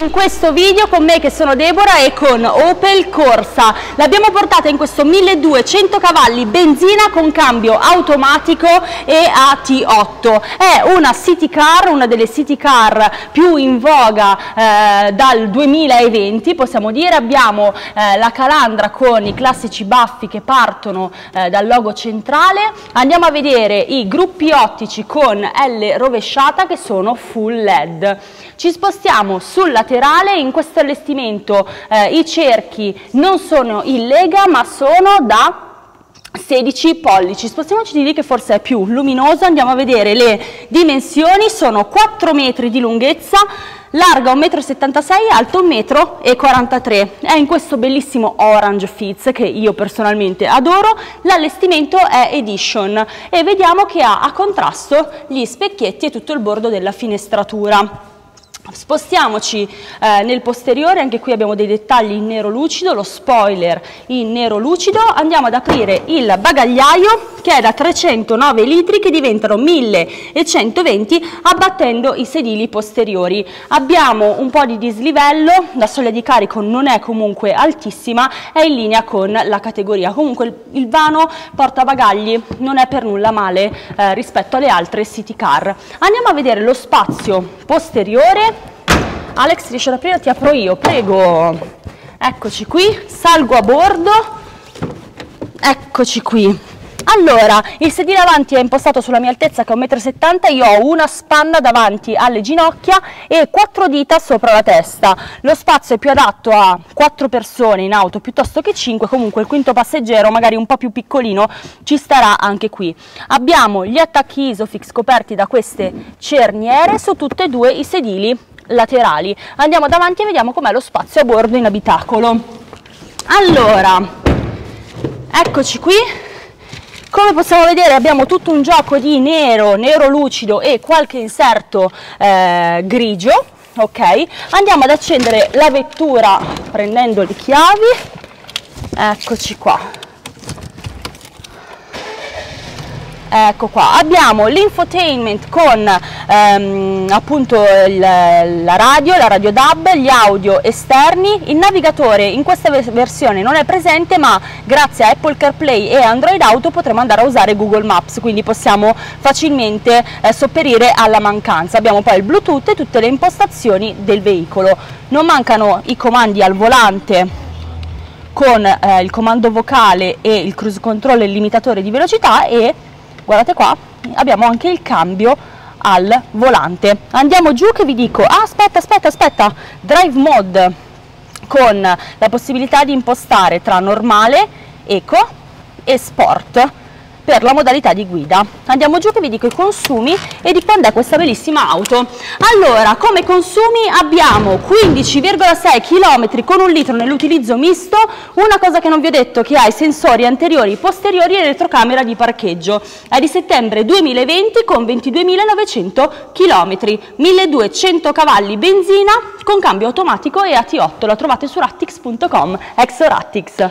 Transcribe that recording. In questo video con me, che sono Deborah, e con Opel Corsa. L'abbiamo portata in questo 1200 cavalli benzina con cambio automatico e a T8. È una city car, una delle city car più in voga dal 2020, possiamo dire. Abbiamo la calandra con i classici baffi che partono dal logo centrale. Andiamo a vedere i gruppi ottici con L rovesciata che sono full LED. Ci spostiamo sul laterale. In questo allestimento i cerchi non sono in lega ma sono da 16 pollici. Spostiamoci di lì che forse è più luminoso. Andiamo a vedere le dimensioni. Sono 4 metri di lunghezza, larga 1,76 m, alto 1,43 m. È in questo bellissimo Orange Fizz che io personalmente adoro. L'allestimento è Edition e vediamo che ha a contrasto gli specchietti e tutto il bordo della finestratura. Spostiamoci nel posteriore. Anche qui abbiamo dei dettagli in nero lucido, lo spoiler in nero lucido. Andiamo ad aprire il bagagliaio, che è da 309 litri che diventano 1120 abbattendo i sedili posteriori. Abbiamo un po' di dislivello, la soglia di carico non è comunque altissima, è in linea con la categoria. Comunque il vano portabagagli non è per nulla male rispetto alle altre city car. Andiamo a vedere lo spazio posteriore. Alex, riesci ad aprire? Ti apro io, prego. Eccoci qui, salgo a bordo. Eccoci qui. Allora, il sedile avanti è impostato sulla mia altezza che è 1,70 m, io ho una spanna davanti alle ginocchia e 4 dita sopra la testa. Lo spazio è più adatto a 4 persone in auto piuttosto che 5, comunque il quinto passeggero, magari un po' più piccolino, ci starà anche qui. Abbiamo gli attacchi ISOFIX coperti da queste cerniere su tutti e due i sedili laterali. Andiamo davanti e vediamo com'è lo spazio a bordo in abitacolo. Allora, eccoci qui. Come possiamo vedere abbiamo tutto un gioco di nero, nero lucido e qualche inserto grigio, ok? Andiamo ad accendere la vettura prendendo le chiavi, eccoci qua, ecco qua. Abbiamo l'infotainment con appunto la radio DAB, gli audio esterni. Il navigatore in questa versione non è presente, ma grazie a Apple CarPlay e Android Auto potremo andare a usare Google Maps, quindi possiamo facilmente sopperire alla mancanza. Abbiamo poi il Bluetooth e tutte le impostazioni del veicolo. Non mancano i comandi al volante con il comando vocale e il cruise control e il limitatore di velocità, e guardate qua, abbiamo anche il cambio al volante. Andiamo giù che vi dico, aspetta, drive mode con la possibilità di impostare tra normale, eco e sport per la modalità di guida. Andiamo giù che vi dico i consumi e di quando è questa bellissima auto. Allora, come consumi abbiamo 15,6 km con 1 litro nell'utilizzo misto. Una cosa che non vi ho detto, che ha i sensori anteriori, posteriori e retrocamera di parcheggio. È di settembre 2020 con 22.900 km, 1200 cavalli benzina con cambio automatico e AT8. La trovate su rattix.com, ex Rattix.